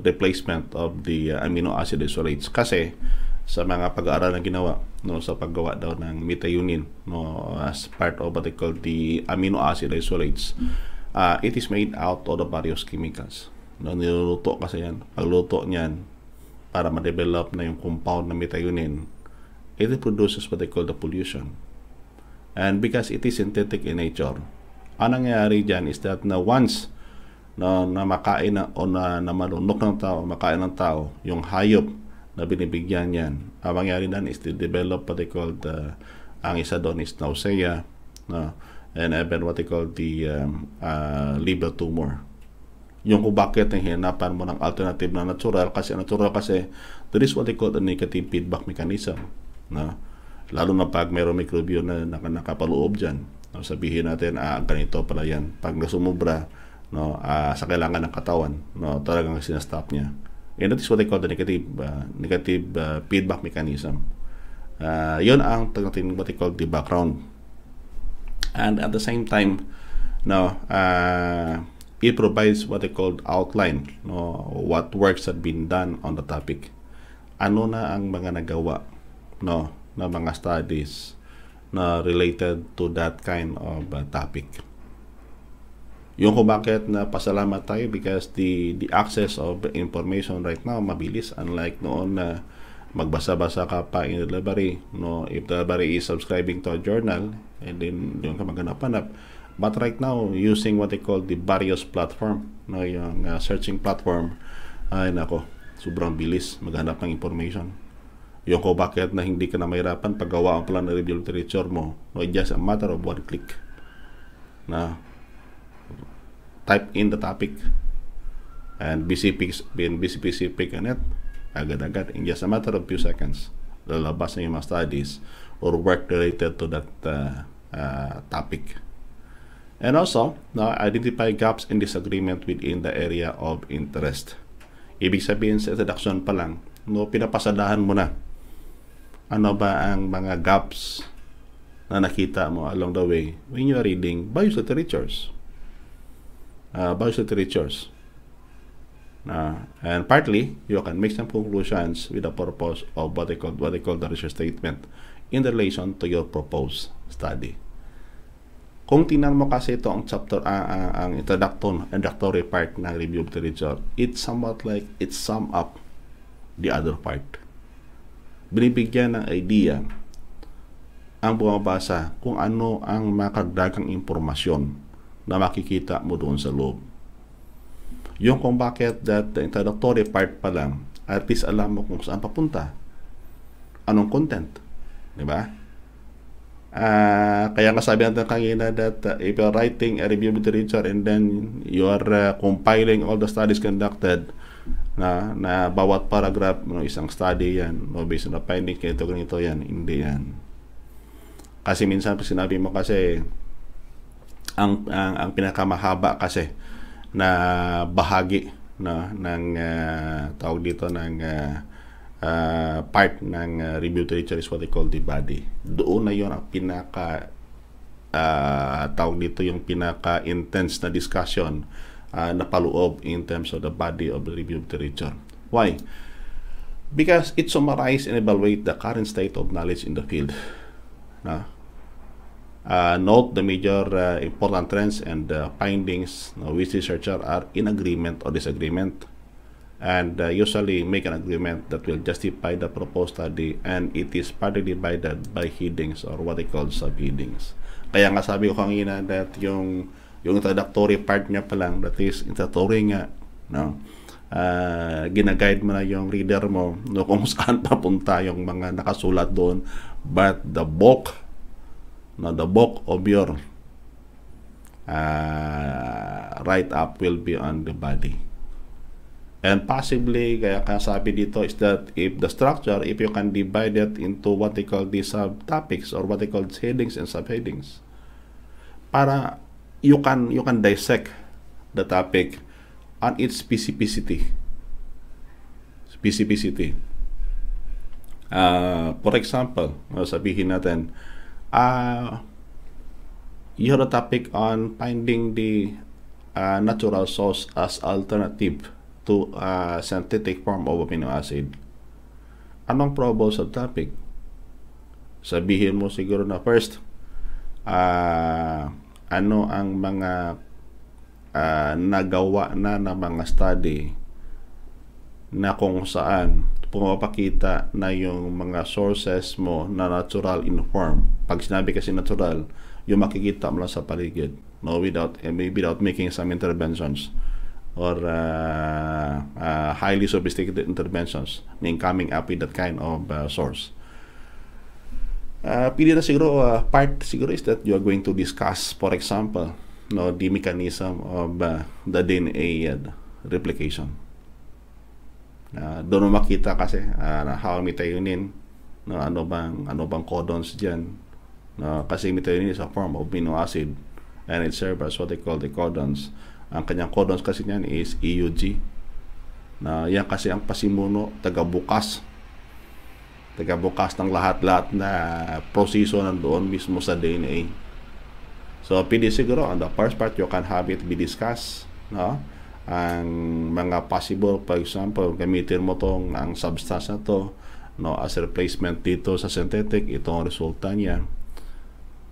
replacement of the amino acid isolates. Kasi sa mga pag-aaral na ginawa, no, sa paggawa daw ng methionine, no, as part of what they call the amino acid isolates, it is made out of the various chemicals. No, niluluto kasi yan. Pagluto niyan para ma-develop na yung compound na methionine, it produces what they call the pollution. And because it is synthetic in nature, ang nangyayari dyan is that na once na makain na, o na malunok ng tao, makain ng tao yung hayop na binibigyan yan. Ang mangyari dan is to develop what they call the, ang isa doon is nausea, no? And even what they call the liver tumor. Yung kung bakit hinapan mo ng alternative na natural kasi there is what they call the negative feedback mechanism, no? Lalo na pag mayroong mikrobyo na nakapaloob dyan, no? Sabihin natin, ganito pala yan. Pag nasumubra, no, sa kailangan ng katawan, no, talagang sinastop niya. And that is what they call the negative feedback mechanism. Yun ang what they call the background. And at the same time, no, it provides what they call outline, no, what works have been done on the topic. Ano na ang mga nagawa, no, na mga studies na related to that kind of topic. Yung kung bakit na pasalamat tayo because the access of information right now mabilis, unlike noon na magbasa-basa ka pa in the library, no? If the library is subscribing to a journal, and then yung ka maghanap-hanap. But right now, using what they call the various platform, no? Yung searching platform, ay nako, sobrang bilis maghanap ng information. Yung kung bakit na hindi ka na mahirapan paggawa ang plan na review literature mo, no? Just a matter of one click na type in the topic and be specific on it, agad-agad, in just a matter of few seconds lalabas na yung mga studies or work related to that topic. And also, no, identify gaps in disagreement within the area of interest. Ibig sabihin sa introduction pa lang, no, pinapasadahan mo na ano ba ang mga gaps na nakita mo along the way when you are reading bios literatures. And partly, you can make some conclusions with the purpose of what they call the research statement in relation to your proposed study. Kung tinan mo kasi ito ang chapter, ang introductory part ng review of literature, it's somewhat like it sum up the other part. Binibigyan ng idea ang bumabasa kung ano ang makagdagang impormasyon na makikita mo doon sa loob. Yung kung bakit that the introductory part pa lang, at least alam mo kung saan papunta, anong content, di ba? Kaya nasabi natin kanina that if you're writing a review of literature and then you're compiling all the studies conducted, na bawat paragraph, no, isang study yan, no, based on the findings, ganito yan, hindi yan. Kasi minsan pag sinabi mo kasi ang pinakamahaba kasi na bahagi, no, ng tawag dito ng part ng review literature is what they call the body. Doon na yon ang pinaka tawag dito yung pinaka intense na discussion na paloob in terms of the body of the review literature. Why? Because it summarizes and evaluates the current state of knowledge in the field, no? Note the major important trends and findings, no, which researchers are in agreement or disagreement, and usually make an agreement that will justify the proposed study, and it is partly divided by headings or what they call subheadings. Kaya nga sabi ko kanina that yung introductory part niya pa lang, that is introductory nga, no, ginaguide mo na yung reader mo, no, kung saan papunta yung mga nakasulat doon, but the bulk, no, the bulk of your write-up will be on the body. And possibly, kaya sabi dito is that if the structure, if you can divide it into what they call the subtopics or what they call headings and subheadings, para you can dissect the topic on its specificity. For example, sabihin natin, you have a topic on finding the natural source as alternative to a synthetic form of amino acid. Anong probable subtopic? Sabihin mo siguro na first, ano ang mga nagawa na ng mga study na kung saan pumapakita na yung mga sources mo na natural in form. Pag sinabi kasi natural, yung makikita mo lang sa paligid, no, without making some interventions. or highly sophisticated interventions in coming up with that kind of source. Pili na siguro, part siguro is that you are going to discuss, for example, no, the mechanism of the DNA replication. Doon makita kasi how methionine, no, ano bang codons dyan, no, kasi methionine is a form of amino acid and it serves as what they call the codons. Ang kanyang codons kasi niyan is EUG, na yan kasi ang pasimuno, tagabukas ng lahat-lahat na proseso nandoon mismo sa DNA. So pili siguro on the first part you can have it be discussed, no, ang mga possible, for example, gamitin mo tong ang substance na to, no, as replacement dito sa synthetic, itong resulta niya,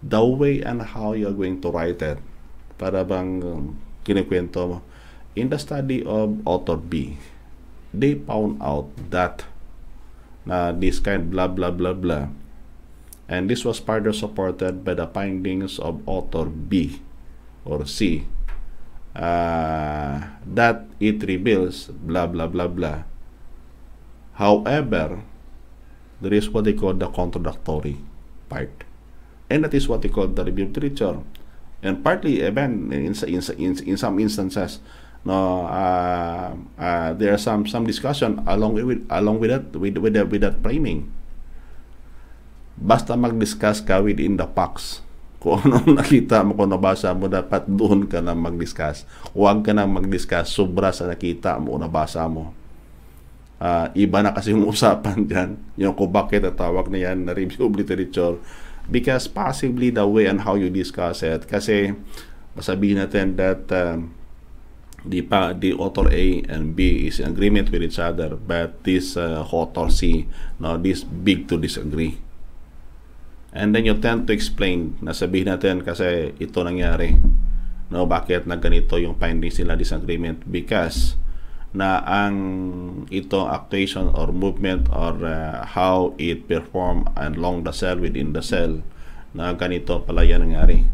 the way and how you're going to write it, para bang kinikwento mo. In the study of author B, they found out that this kind blah blah blah blah, and this was further supported by the findings of author B or C, that it reveals blah blah blah blah. However, there is what they call the contradictory part, and that is what they call the review literature, and partly even in some instances, no, there are some discussion along with that framing. Basta mag-discuss ka within the facts. Kung anong nakita mo, kung nabasa mo, dapat doon ka na mag-discuss. Huwag ka na mag-discuss sobra sa nakita mo o nabasa mo. Iba na kasi yung usapan dyan, yung kung bakit natawag na yan na review of literature, because possibly the way and how you discuss it. Kasi masabihin natin that the author A and B is in agreement with each other, but this author C, no, this big to disagree. And then you tend to explain, nasabihin natin kasi ito nangyari, no, bakit nagganito yung findings nila, disagreement, because na ang ito actuation or movement or how it perform along the cell, within the cell, na ganito pala yan nangyari.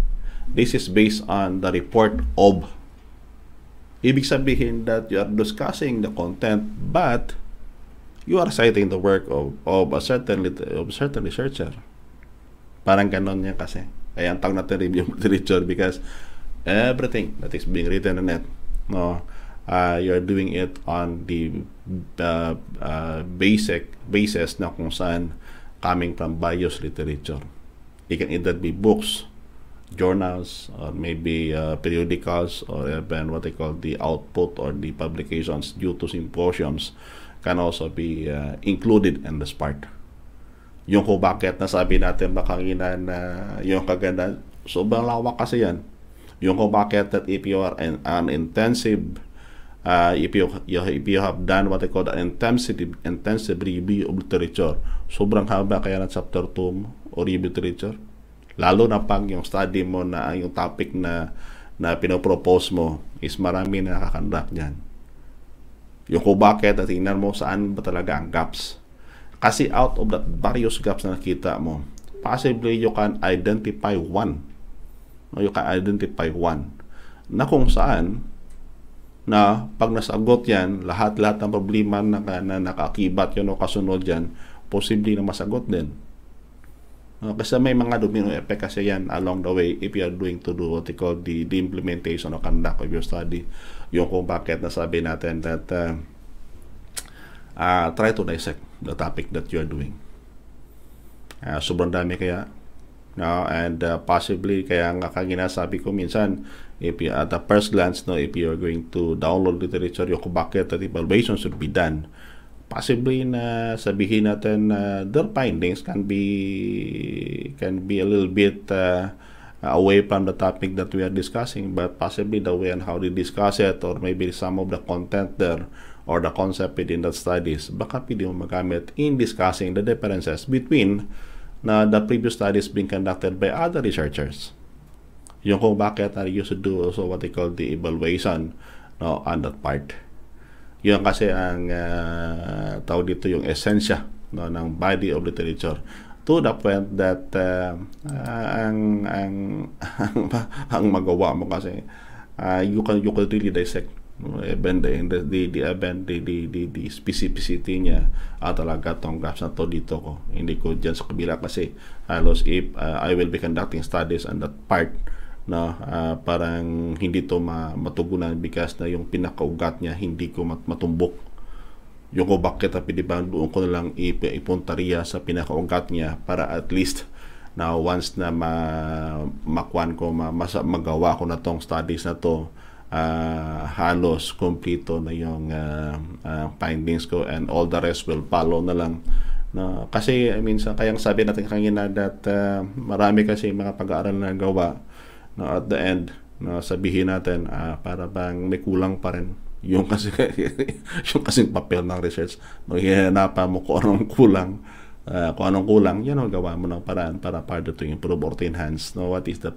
This is based on the report of. Ibig sabihin that you are discussing the content, but you are citing the work of a certain researcher. Parang ganon niya kasi. Kaya ang tawag natin review literature, because everything that is being written in it, no, you're doing it on the basis na kung saan coming from biased literature. It can either be books, journals, or maybe periodicals, or even what they call the output or the publications due to symposiums can also be included in this part. Yung kung bakit nasabi natin makanginan na yung kaganda, sobrang lawak kasi yan. Yung kung bakit that if you are an intensive, if you have done what I call an intensive review of literature, sobrang haba kaya ng chapter 2 or review literature. Lalo na pag yung study mo na yung topic na pinopropose mo is marami na nakakandak dyan. Yung kung bakit at tingnan mo saan ba talaga ang gaps. Kasi out of that various gaps na nakita mo, possibly you can identify one. No, you can identify one na kung saan na pag nasagot yan, lahat-lahat ng problema na nakakibat yun o kasunod yan, posible na masagot din. Kasi may mga domino effect kasi yan along the way if you are doing to do what they call the implementation o conduct of your study. Yung kung bakit nasabi natin that try to dissect the topic that you are doing. Sobrang dami kaya, no, and possibly kaya nga kaginasabi ko minsan, if you, at the first glance, no, if you are going to download literature, yung kung bakit that evaluation should be done, possibly na sabihin natin their findings can be a little bit away from the topic that we are discussing, but possibly the way and how they discuss it, or maybe some of the content there or the concept within that studies, baka pwede mo magamit in discussing the differences between the previous studies being conducted by other researchers. Yung kung bakit you should do also what they call the evaluation, no, on that part. Yun kasi ang tawag dito yung esensya, no, ng body of literature, to the point that ang magawa mo kasi you can really dissect the specificity-nya talaga tonggap sa to dito ko. Hindi ko dyan sa kabila kasi halos if I will be conducting studies on that part na parang hindi to matugunan because na yung pinakaugat niya hindi ko matumbok yung ko bakit tapi diba doon ko na lang ipuntariya sa pinakaugat niya para at least na once na makuan ko magawa ko na tong studies na to halos kompleto na yung findings ko and all the rest will follow na lang na, kasi minsan kayang sabi natin kanina that marami kasi mga pag-aaral na gawa na at the end na sabihin natin para bang may kulang pa rin yung kasi yung kasing papel ng research no, hihanapan mo kung anong kulang yan ang gawa mo ng paraan para further to improve or to enhance no, what is the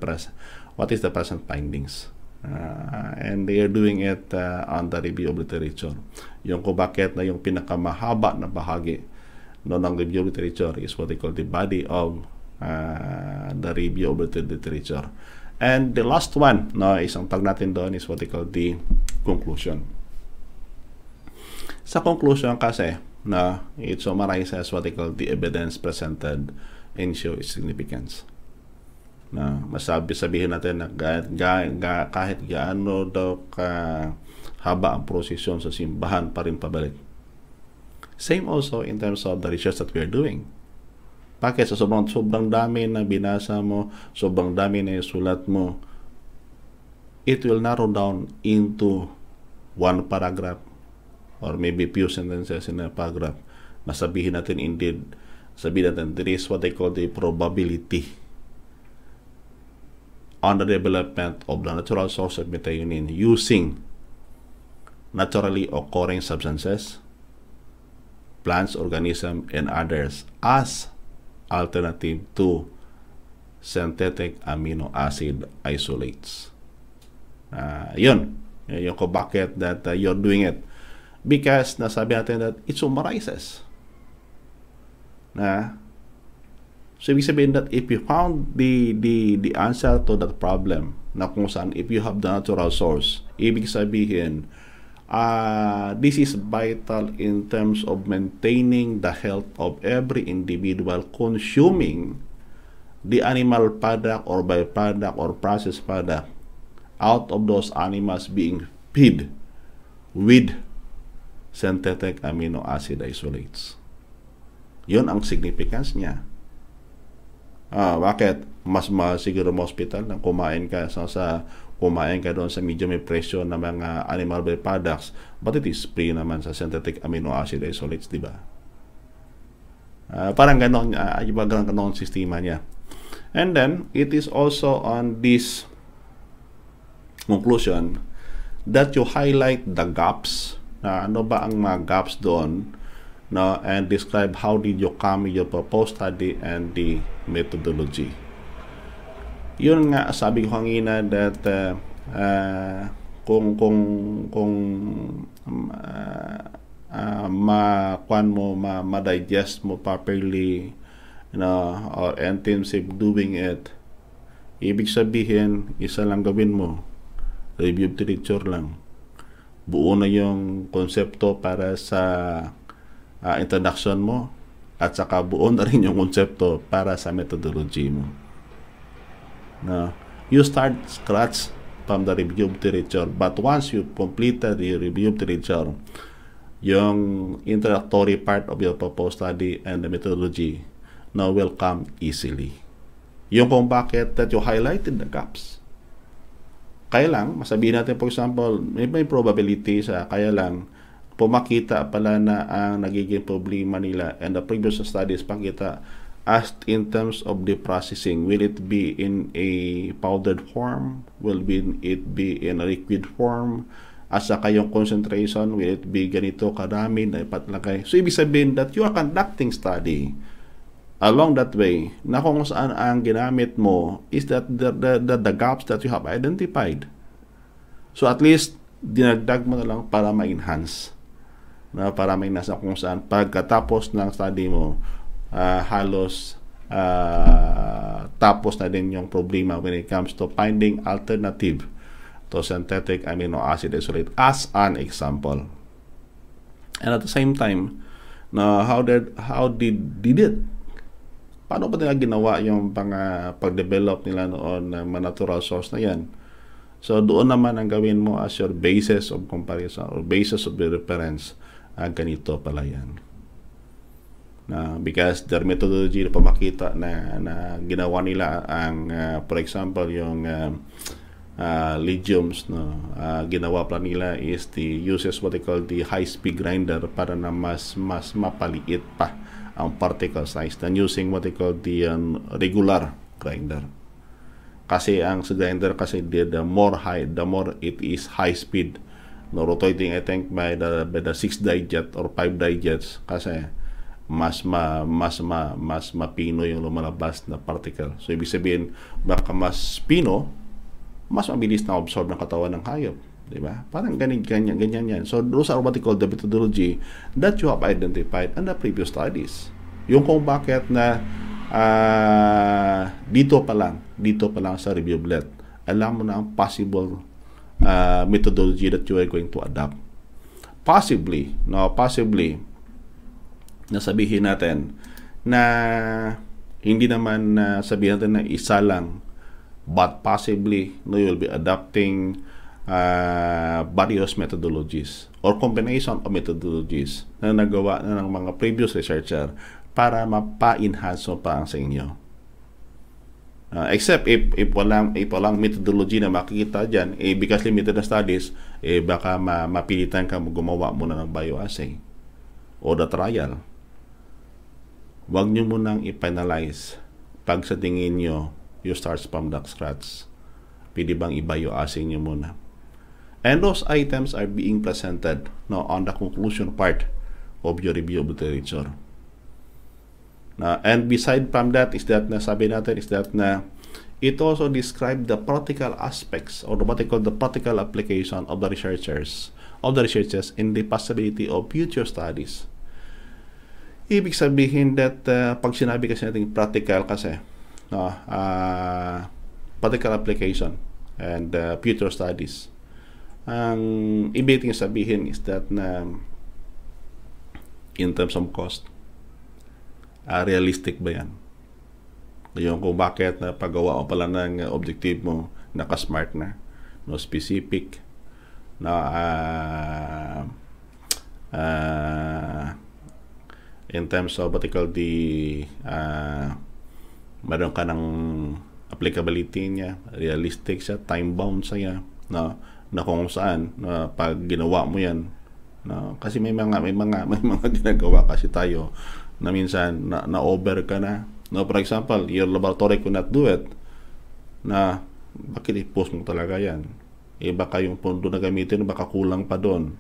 present findings. And they are doing it on the review of literature. Yung kung bakit na yung pinakamahaba na bahagi no, ng review of literature is what they call the body of the review of literature. And the last one, no, isang tag natin doon is what they call the conclusion. Sa conclusion kasi, no, it summarizes what they call the evidence presented and show its significance. Na masabi-sabihin natin na kahit gaano daw haba ang prosesyon sa simbahan pa rin pabalik. Same also in terms of the research that we are doing. Bakit sa sobrang dami na binasa mo, sobrang dami na isulat mo, it will narrow down into one paragraph or maybe few sentences in a paragraph. Masabihin natin indeed, sabihin natin there is what they call the probability on the development of the natural source of methionine using naturally occurring substances, plants, organisms, and others as alternative to synthetic amino acid isolates. Yun ko bakit that you're doing it. Because nasabi natin that it summarizes. So, ibig sabihin that if you found the answer to that problem na kung saan if you have the natural source, ibig sabihin, this is vital in terms of maintaining the health of every individual consuming the animal product or byproduct or processed product out of those animals being fed with synthetic amino acid isolates. Yun ang significance niya. Bakit? Siguro ma-hospital nang kumain ka kumain ka doon sa medyo may presyo ng mga animal byproducts, but it is free naman sa synthetic amino acid isolates, di ba? Parang ganon, ibang ganon sistema niya. And then, it is also on this conclusion that you highlight the gaps, ano ba ang mga gaps doon, no, and describe how did you come your proposed study and the methodology. Yun nga sabi ko kanina that ma-digest mo properly, you know, or intensive doing it, ibig sabihin isa lang gawin mo, review literature lang, buo na yung konsepto para sa introduction mo at saka buo na rin yung konsepto para sa methodology mo. You start scratch from the review of literature, but once you completed the review of literature, yung introductory part of your proposed study and the methodology now will come easily. Yung kung bakit that you highlighted the gaps. Kaya lang, masabihin natin for example, may probability sa kaya lang pumakita pala na ang nagiging problema nila and the previous studies pakita as in terms of the processing, will it be in a powdered form, will it be in a liquid form, at saka yung concentration, will it be ganito kadami na ipatlagay. So ibig sabihin that you are conducting study along that way na kung saan ang ginamit mo is that the gaps that you have identified, so at least dinagdag mo na lang para ma-enhance, para may nasa kung saan pagkatapos ng study mo halos tapos na din yung problema when it comes to finding alternative to synthetic amino acid isolate as an example. And at the same time, now how did it? Paano pa nila ginawa yung pag-develop nila noon ng natural source na yan? So doon naman ang gawin mo as your basis of comparison or basis of the reference. Ganito pala yan. Because their methodology na pamakita na ginawa nila ang, for example, yung legumes, ginawa pala nila is the uses what they call the high-speed grinder para na mas mapaliit pa ang particle size than using what they call the regular grinder. Kasi ang grinder kasi the more it is high-speed, rotating I think by the 6 digit or 5 digits kasi mas mapino yung lumalabas na particle. So ibig sabihin baka mas pino, mas mabilis na absorb ng katawan ng hayop, di ba? Parang ganyan yan. So those are what we call the methodology that you have identified in the previous studies. Yung kung bakit na dito pa lang sa review booklet, alam mo na ang possible methodology that you are going to adapt. Possibly nasabihin natin na hindi naman sabihin natin na isa lang, but possibly you will be adapting various methodologies or combination of methodologies na nagawa na ng mga previous researcher para mapa-enhance mo pa ang sa inyo. Except if walang methodology na makikita dyan, because limited na studies, baka mapilitan ka gumawa muna ng bioassay o the trial. Huwag nyo munang i-penalize pag sa tingin nyo you start from the scratch. Pwede bang i-bioassay nyo muna? And those items are being presented now on the conclusion part of your review of the literature. And beside from that is that it also describes the practical aspects or what they call the practical application of the researchers in the possibility of future studies. Ibig sabihin that pag sinabi kasi natin practical kasi practical application and future studies, ang ibig sabihin is that in terms of cost, realistic ba yan? Yung kung bakit na paggawa o pala ng objective mo, naka-smart na, no specific, no in terms of what they call the meron ka ng applicability niya, realistic siya, time-bound siya, na kung saan na pag ginawa mo yan, kasi may mga ginagawa kasi tayo na minsan na-over ka na. For example, your laboratory could not do it. Bakit i-post mo talaga yan? Baka yung pondo na gamitin, baka kulang pa doon.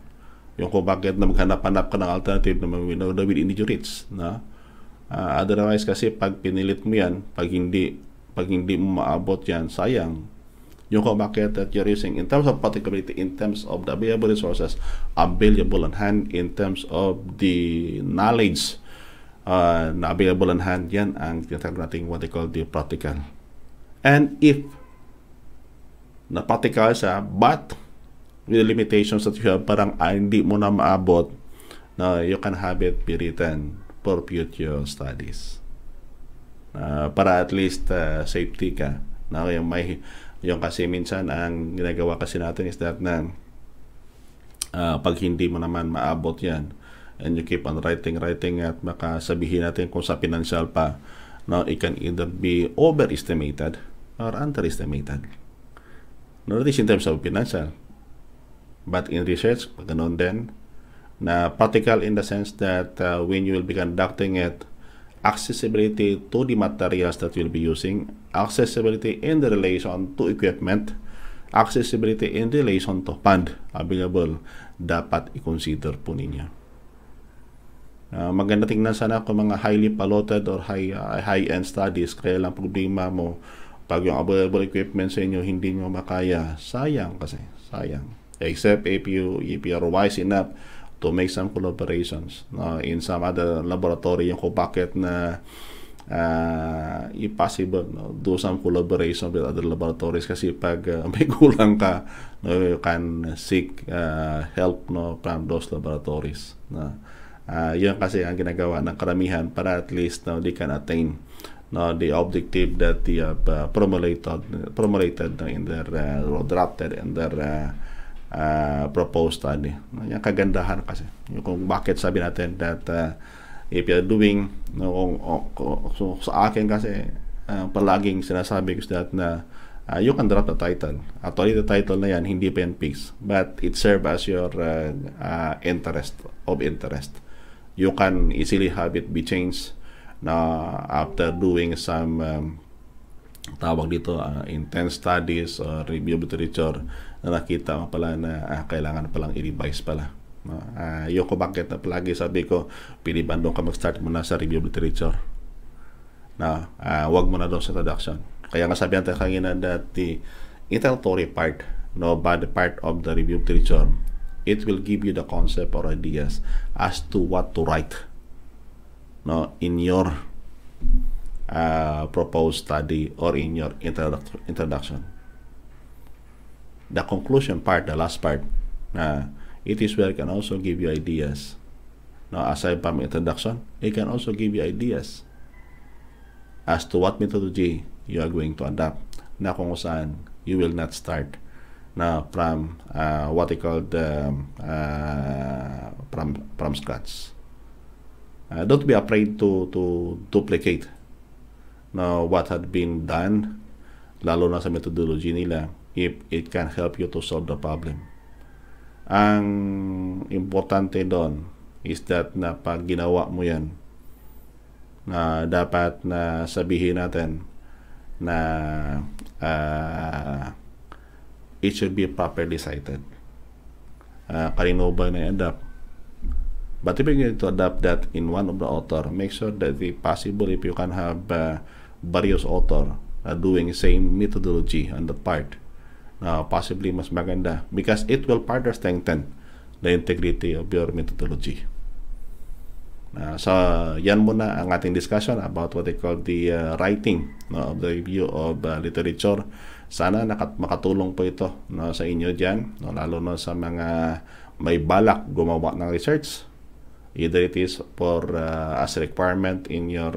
Yung kung bakit na maghanap-hanap ka ng alternative na within your reach. Otherwise kasi pag pinilit mo yan, pag hindi mo maabot yan, sayang. Yung kung bakit that you're using in terms of particularity, in terms of the available resources, available on hand, in terms of the knowledge na available on hand, yan ang tinatawag natin what they call the practical. And if na practical siya, but with the limitations that you have, parang hindi mo na maabot, you can have it be written for future studies. Para at least safety ka. Yung kasi minsan ang ginagawa kasi natin is that pag hindi mo naman maabot yan, and you keep on writing at baka sabihin natin kung sa financial pa, it can either be overestimated or underestimated. Not just in terms of financial, but in research, ganoon din. Na practical in the sense that when you will be conducting it, accessibility to the materials that you'll be using, accessibility in the relation to equipment, accessibility in relation to fund available, dapat i-consider po ninyo. Maganda tingnan sana kung mga highly piloted or high-end studies, kaya lang problema mo pag yung available equipment sa inyo hindi nyo makaya, sayang kasi, sayang. Except if you are wise enough to make some collaborations in some other laboratory, yung kung bakit na possible, no? Do some collaboration with other laboratories, kasi pag may kulang ka, no, you can seek help, no, from those laboratories, no? Yun kasi ang ginagawa ng karamihan para at least, no, they can attain, no, the objective that they have promulgated, no, in their drafted and their proposed study. No, yung kagandahan kasi yung kung bakit sabi natin that if you're doing, no, so sa akin kasi palaging sinasabi ko that na you can draft the title. Actually, the title na yan hindi pa yan fixed, but it serve as your interest. You can easily have it be changed na after doing some tawag dito intense studies or review of literature na nakita mo pala na kailangan palang i-revise pala. Yung ko bakit na palagi sabi ko piliban doon ka mag-start muna sa review of literature na wag mo na doon sa traduction. Kaya nga sabi natin kanina that the introductory part, no, by the part of the review of literature, it will give you the concept or ideas as to what to write, no, in your proposed study or in your introduction. The conclusion part, the last part, it is where it can also give you ideas. Now, aside from introduction, it can also give you ideas as to what methodology you are going to adopt. Na kung saan you will not start na from what you call the from scratch. Don't be afraid to duplicate, no, what had been done, lalo na sa methodology nila, if it can help you to solve the problem. Ang importante doon is that na pag ginawa mo yan, na dapat na sabihin natin na it should be properly cited. Kanino ba na-adapt? But if you're going to adapt that in one of the author, make sure that if possible, if you can have various author doing same methodology on the part, possibly mas maganda, because it will further strengthen the integrity of your methodology. So yan muna ang ating discussion about what they call the writing, no, of the review of literature. Sana makatulong po ito, no, sa inyo dyan, no, lalo na sa mga may balak gumawa ng research. Either it is for as a requirement in your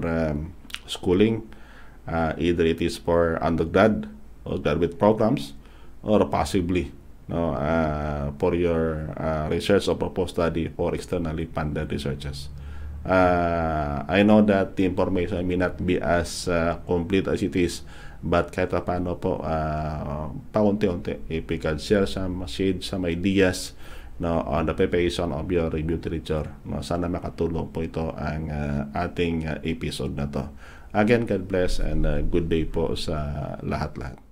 schooling, either it is for undergrad or graduate programs, or possibly, no, for your research or proposed study for externally funded researches. I know that the information may not be as complete as it is, but kahit paano po, paunti-unti, if we can share some shade, some ideas, no, on the preparation of your review literature, no, sana makatulong po ito ang ating episode na to. Again, God bless and good day po sa lahat-lahat.